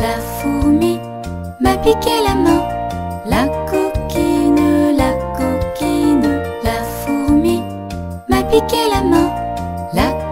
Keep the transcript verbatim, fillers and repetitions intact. La fourmi m'a piqué la main, la coquine, la coquine. La fourmi m'a piqué la main, la coquine.